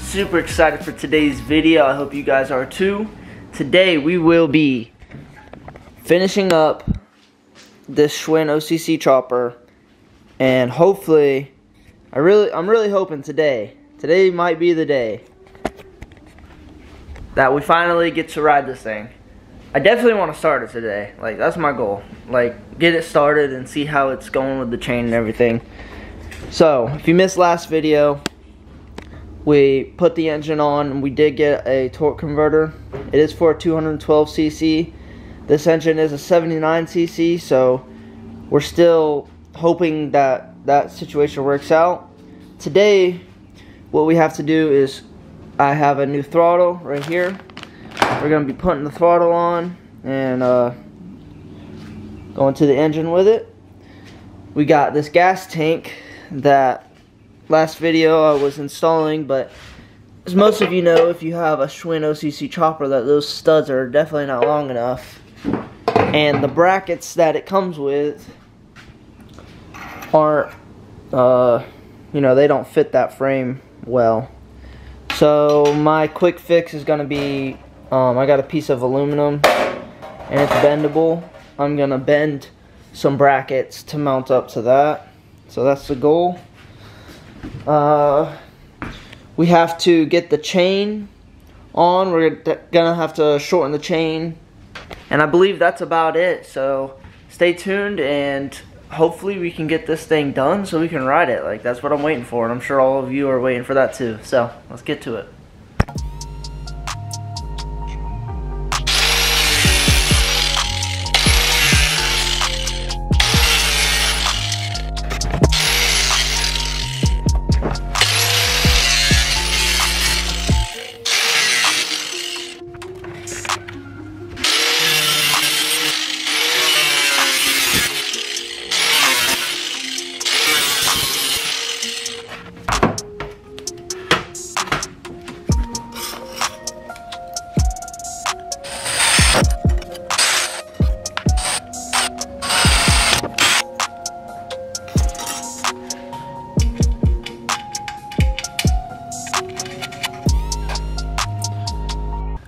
Super excited for today's video. I hope you guys are too. Today we will be finishing up this Schwinn OCC chopper, and hopefully, I'm really hoping today might be the day that we finally get to ride this thing. I definitely want to start it today. Like, that's my goal. Like, get it started and see how it's going with the chain and everything. So, if you missed last video, we put the engine on and we did get a torque converter. It is for a 212cc. This engine is a 79cc, so we're still hoping that that situation works out. Today, what we have to do is, I have a new throttle right here. We're going to be putting the throttle on and going to the engine with it. We got this gas tank that last video I was installing, but as most of you know, if you have a Schwinn OCC chopper, that those studs are definitely not long enough, and the brackets that it comes with aren't, you know, they don't fit that frame well. So my quick fix is going to be, I got a piece of aluminum and it's bendable. I'm going to bend some brackets to mount up to that. So that's the goal. We have to get the chain on. We're gonna have to shorten the chain, and I believe that's about it. So stay tuned, and hopefully we can get this thing done so we can ride it. Like, that's what I'm waiting for, and I'm sure all of you are waiting for that too. So let's get to it.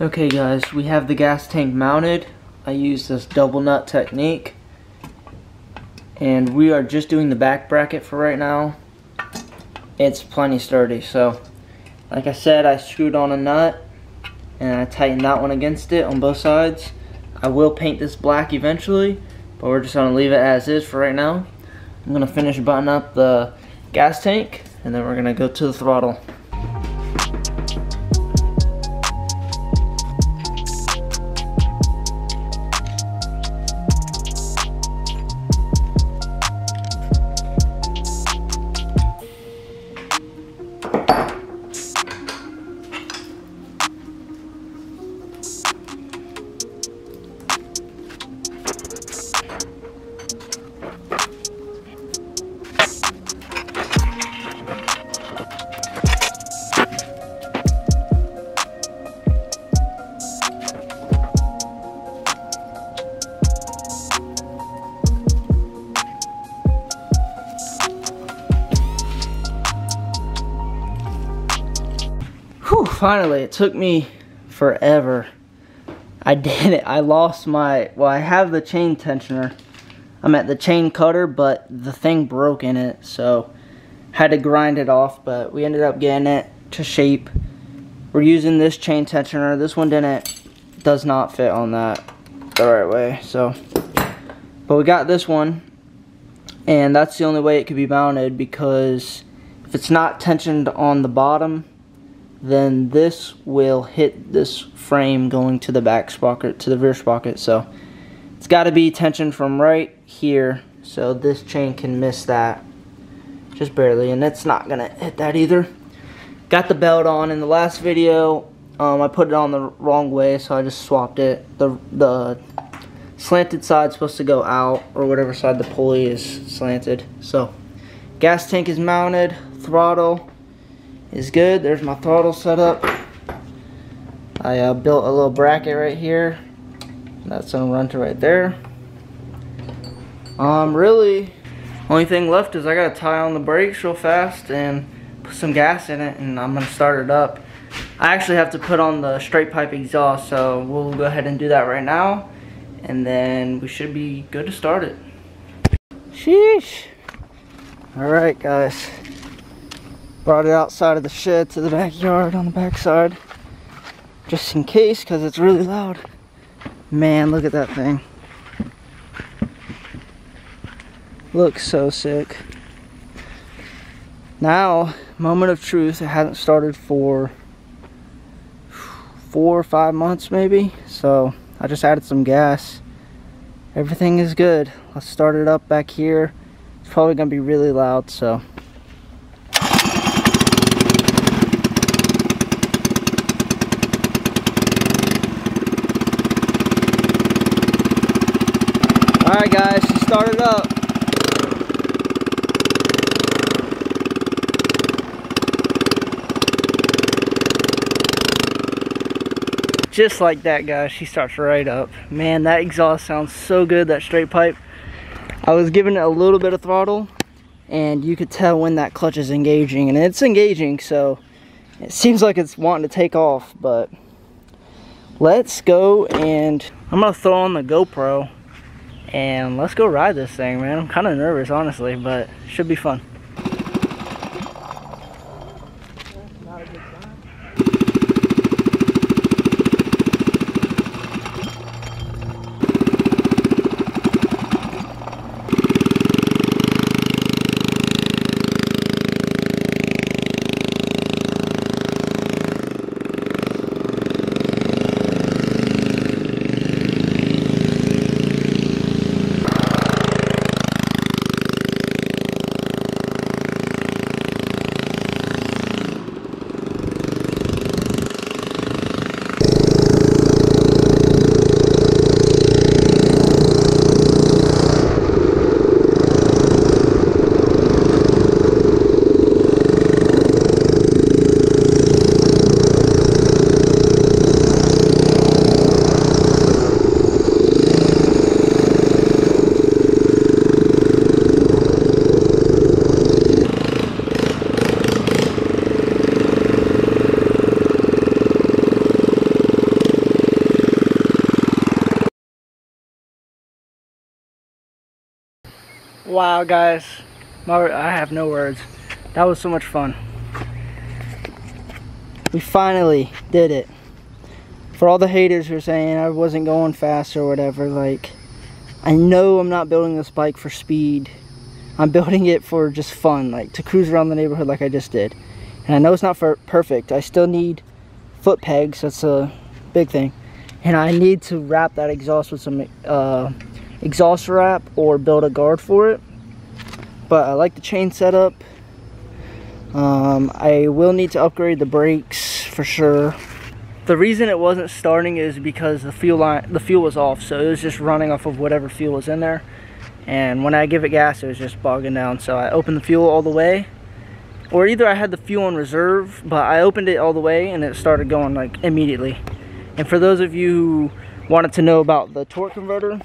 Okay guys, we have the gas tank mounted. I use this double nut technique, and we are just doing the back bracket for right now. It's plenty sturdy, so like I said, I screwed on a nut and I tightened that one against it on both sides. I will paint this black eventually, but we're just gonna leave it as is for right now. I'm gonna finish buttoning up the gas tank, and then we're gonna go to the throttle. Finally, it took me forever. I did it. I lost my, well, I have the chain tensioner. I'm at the chain cutter, but the thing broke in it, so had to grind it off, but we ended up getting it to shape. We're using this chain tensioner. This one does not fit on that the right way, so, but we got this one, and that's the only way it could be mounted, because if it's not tensioned on the bottom, then this will hit this frame going to the back sprocket, to the rear sprocket. So it's got to be tensioned from right here, so this chain can miss that just barely, and it's not gonna hit that either. Got the belt on. In the last video I put it on the wrong way, so I just swapped it. The slanted side's supposed to go out, or whatever side the pulley is slanted. So gas tank is mounted, throttle is good. There's my throttle setup. I built a little bracket right here. That's gonna run to right there. Really, only thing left is I gotta tie on the brakes real fast and put some gas in it, and I'm gonna start it up. I actually have to put on the straight pipe exhaust, so we'll go ahead and do that right now, and then we should be good to start it. Sheesh. Alright guys, brought it outside of the shed to the backyard on the backside, just in case, because it's really loud. Man, look at that thing. Looks so sick. Now, moment of truth, it hasn't started for 4 or 5 months maybe, so I just added some gas. Everything is good. Let's start it up back here. It's probably gonna be really loud, so. All right guys, she started up. Just like that, guys, she starts right up. Man, that exhaust sounds so good, that straight pipe. I was giving it a little bit of throttle, and you could tell when that clutch is engaging, and it's engaging, so it seems like it's wanting to take off, but let's go, and I'm gonna throw on the GoPro, and let's go ride this thing, man. I'm kind of nervous, honestly, but it should be fun. Wow guys, I have no words. That was so much fun. We finally did it. For all the haters who are saying I wasn't going fast or whatever, like, I know I'm not building this bike for speed. I'm building it for just fun, like to cruise around the neighborhood like I just did. And I know it's not perfect. I still need foot pegs, that's a big thing. And I need to wrap that exhaust with some exhaust wrap or build a guard for it, but I like the chain setup. I will need to upgrade the brakes for sure. The reason it wasn't starting is because the fuel was off, so it was just running off of whatever fuel was in there, and when I give it gas it was just bogging down. So I opened the fuel all the way, or either I had the fuel in reserve, but I opened it all the way and it started going like immediately. And for those of you who wanted to know about the torque converter,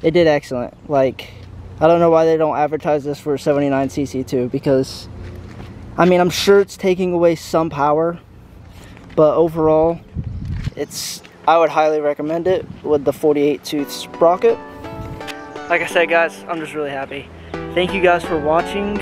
it did excellent. Like, I don't know why they don't advertise this for 79cc too, because I mean, I'm sure it's taking away some power, but overall it's, I would highly recommend it with the 48 tooth sprocket. Like I said guys, I'm just really happy. Thank you guys for watching,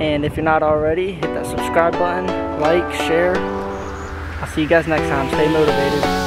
and if you're not already, hit that subscribe button, like, share. I'll see you guys next time. Stay motivated.